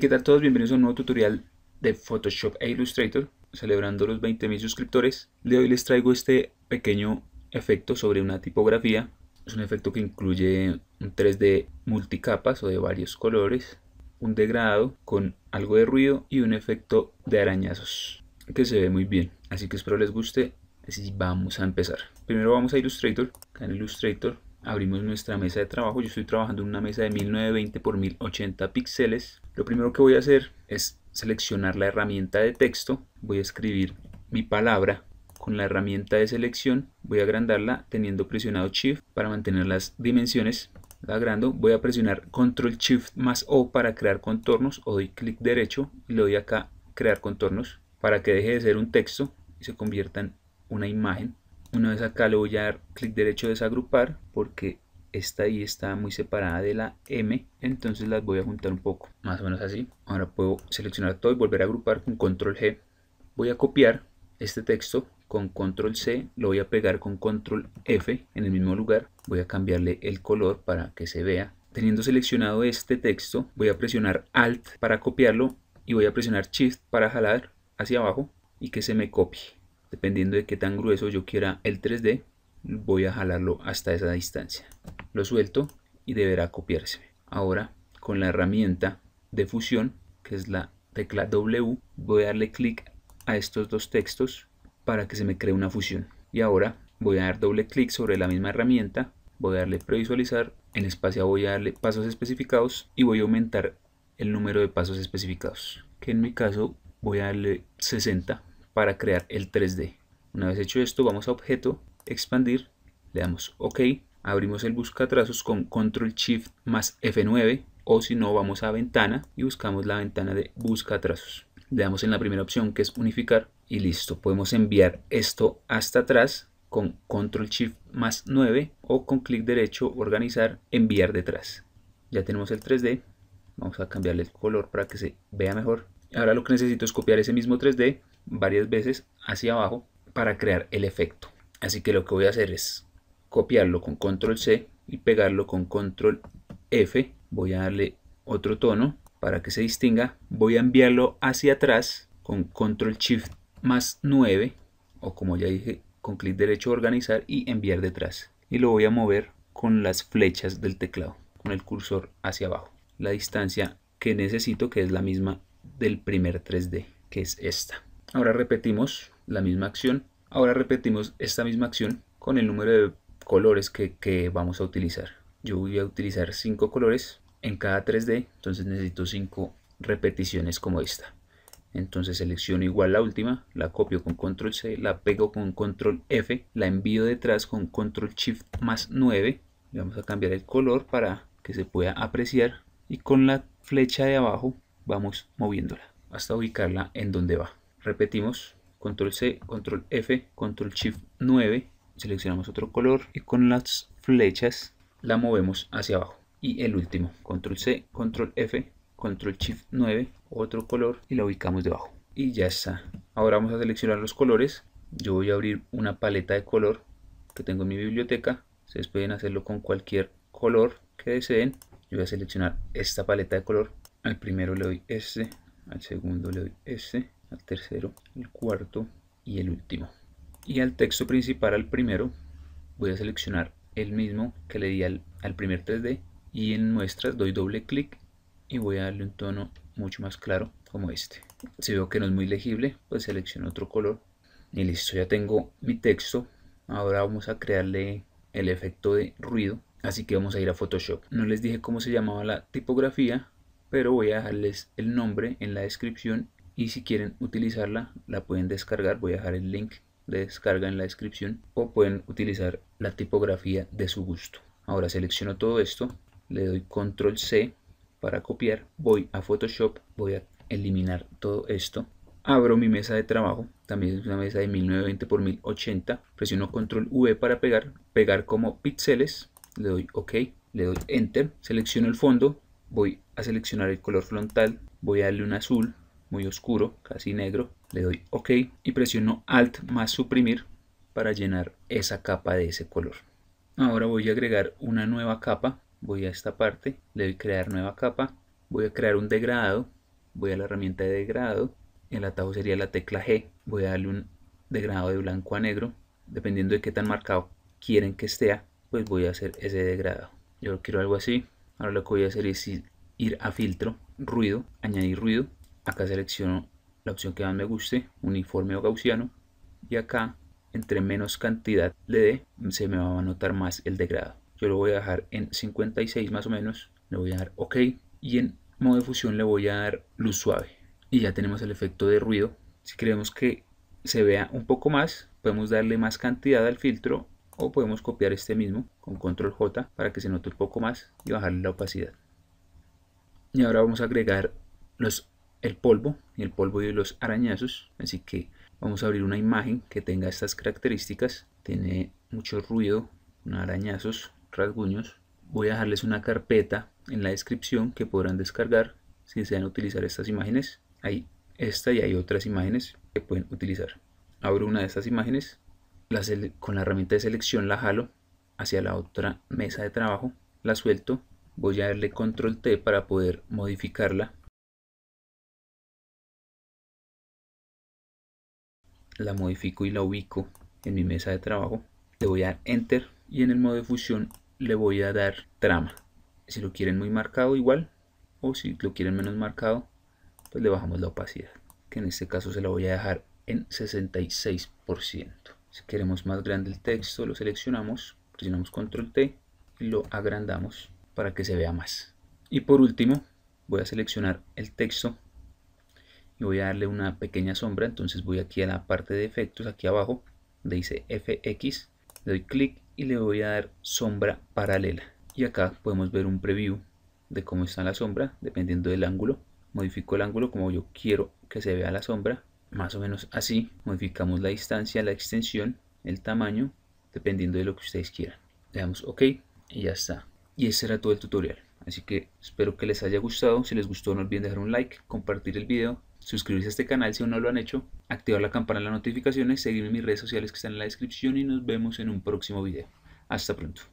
¿Qué tal todos? Bienvenidos a un nuevo tutorial de Photoshop e Illustrator. Celebrando los 20.000 suscriptores, de hoy les traigo este pequeño efecto sobre una tipografía. Es un efecto que incluye un 3D multicapas o de varios colores, un degradado con algo de ruido y un efecto de arañazos que se ve muy bien, así que espero les guste. Así vamos a empezar. Primero vamos a Illustrator. Acá en Illustrator abrimos nuestra mesa de trabajo. Yo estoy trabajando en una mesa de 1920 por 1080 píxeles. Lo primero que voy a hacer es seleccionar la herramienta de texto. Voy a escribir mi palabra con la herramienta de selección. Voy a agrandarla teniendo presionado Shift para mantener las dimensiones. La agrando. Voy a presionar Control Shift más O para crear contornos. O doy clic derecho y le doy acá crear contornos para que deje de ser un texto y se convierta en una imagen. Una vez acá le voy a dar clic derecho desagrupar porque esta ahí está muy separada de la M, entonces las voy a juntar un poco, más o menos así. Ahora puedo seleccionar todo y volver a agrupar con Control G. Voy a copiar este texto con Control C, lo voy a pegar con Control F en el mismo lugar. Voy a cambiarle el color para que se vea. Teniendo seleccionado este texto, voy a presionar Alt para copiarlo y voy a presionar Shift para jalar hacia abajo y que se me copie. Dependiendo de qué tan grueso yo quiera el 3D, voy a jalarlo hasta esa distancia. Lo suelto y deberá copiarse. Ahora, con la herramienta de fusión, que es la tecla W, voy a darle clic a estos dos textos para que se me cree una fusión. Y ahora voy a dar doble clic sobre la misma herramienta, voy a darle previsualizar, en espacio voy a darle pasos especificados y voy a aumentar el número de pasos especificados, que en mi caso voy a darle 60. Para crear el 3D. Una vez hecho esto, vamos a objeto, expandir, le damos OK, abrimos el buscatrazos con Control Shift más F9, o si no vamos a ventana y buscamos la ventana de buscatrazos. Le damos en la primera opción que es unificar y listo. Podemos enviar esto hasta atrás con Control Shift más 9 o con clic derecho, organizar, enviar detrás. Ya tenemos el 3D, vamos a cambiarle el color para que se vea mejor. Ahora lo que necesito es copiar ese mismo 3D varias veces hacia abajo para crear el efecto. Así que lo que voy a hacer es copiarlo con Control C y pegarlo con Control F. Voy a darle otro tono para que se distinga. Voy a enviarlo hacia atrás con Control Shift más 9 o, como ya dije, con clic derecho organizar y enviar detrás. Y lo voy a mover con las flechas del teclado, con el cursor hacia abajo. La distancia que necesito, que es la misma del primer 3D, que es esta. Ahora repetimos la misma acción. Ahora repetimos esta misma acción con el número de colores que vamos a utilizar. Yo voy a utilizar 5 colores en cada 3D, entonces necesito 5 repeticiones como esta. Entonces selecciono igual la última, la copio con Control C, la pego con Control F, la envío detrás con Control Shift más 9. Le vamos a cambiar el color para que se pueda apreciar y con la flecha de abajo vamos moviéndola hasta ubicarla en donde va. Repetimos, Control C, Control F, Control Shift 9, seleccionamos otro color y con las flechas la movemos hacia abajo. Y el último, Control C, Control F, Control Shift 9, otro color y la ubicamos debajo. Y ya está. Ahora vamos a seleccionar los colores. Yo voy a abrir una paleta de color que tengo en mi biblioteca. Ustedes pueden hacerlo con cualquier color que deseen. Yo voy a seleccionar esta paleta de color. Al primero le doy este, al segundo le doy este, al tercero, el cuarto y el último. Y al texto principal, al primero, voy a seleccionar el mismo que le di al primer 3D y en muestras doy doble clic y voy a darle un tono mucho más claro como este. Si veo que no es muy legible, pues selecciono otro color y listo, ya tengo mi texto. Ahora vamos a crearle el efecto de ruido, así que vamos a ir a Photoshop. No les dije cómo se llamaba la tipografía, pero voy a dejarles el nombre en la descripción. Y si quieren utilizarla, la pueden descargar. Voy a dejar el link de descarga en la descripción. O pueden utilizar la tipografía de su gusto. Ahora selecciono todo esto. Le doy Control C para copiar. Voy a Photoshop. Voy a eliminar todo esto. Abro mi mesa de trabajo. También es una mesa de 1920 por 1080. Presiono Control V para pegar. Pegar como píxeles. Le doy OK. Le doy Enter. Selecciono el fondo. Voy a seleccionar el color frontal. Voy a darle un azul muy oscuro, casi negro, le doy OK y presiono Alt más suprimir para llenar esa capa de ese color. Ahora voy a agregar una nueva capa, voy a esta parte, le doy crear nueva capa, voy a crear un degradado, voy a la herramienta de degradado, el atajo sería la tecla G, voy a darle un degradado de blanco a negro, dependiendo de qué tan marcado quieren que esté, pues voy a hacer ese degradado. Yo quiero algo así. Ahora lo que voy a hacer es ir a filtro, ruido, añadir ruido, acá selecciono la opción que más me guste, uniforme o gaussiano, y acá entre menos cantidad le dé, se me va a notar más el degradado. Yo lo voy a dejar en 56 más o menos, le voy a dar OK, y en modo de fusión le voy a dar luz suave, y ya tenemos el efecto de ruido. Si queremos que se vea un poco más, podemos darle más cantidad al filtro, o podemos copiar este mismo con control J para que se note un poco más y bajarle la opacidad. Y ahora vamos a agregar el polvo y los arañazos, así que vamos a abrir una imagen que tenga estas características, tiene mucho ruido, arañazos, rasguños. Voy a dejarles una carpeta en la descripción que podrán descargar si desean utilizar estas imágenes. Hay esta y hay otras imágenes que pueden utilizar. Abro una de estas imágenes, con la herramienta de selección la jalo hacia la otra mesa de trabajo, la suelto, voy a darle control T para poder modificarla. La modifico y la ubico en mi mesa de trabajo, le voy a dar Enter y en el modo de fusión le voy a dar trama. Si lo quieren muy marcado igual, o si lo quieren menos marcado, pues le bajamos la opacidad, que en este caso se la voy a dejar en 66%. Si queremos más grande el texto, lo seleccionamos, presionamos control T y lo agrandamos para que se vea más. Y por último voy a seleccionar el texto y voy a darle una pequeña sombra, entonces voy aquí a la parte de efectos, aquí abajo, donde dice FX, le doy clic y le voy a dar sombra paralela. Y acá podemos ver un preview de cómo está la sombra, dependiendo del ángulo. Modifico el ángulo como yo quiero que se vea la sombra, más o menos así. Modificamos la distancia, la extensión, el tamaño, dependiendo de lo que ustedes quieran. Le damos OK y ya está. Y ese era todo el tutorial. Así que espero que les haya gustado. Si les gustó no olviden dejar un like, compartir el video, suscribirse a este canal si aún no lo han hecho, activar la campana de las notificaciones, seguirme en mis redes sociales que están en la descripción y nos vemos en un próximo video. Hasta pronto.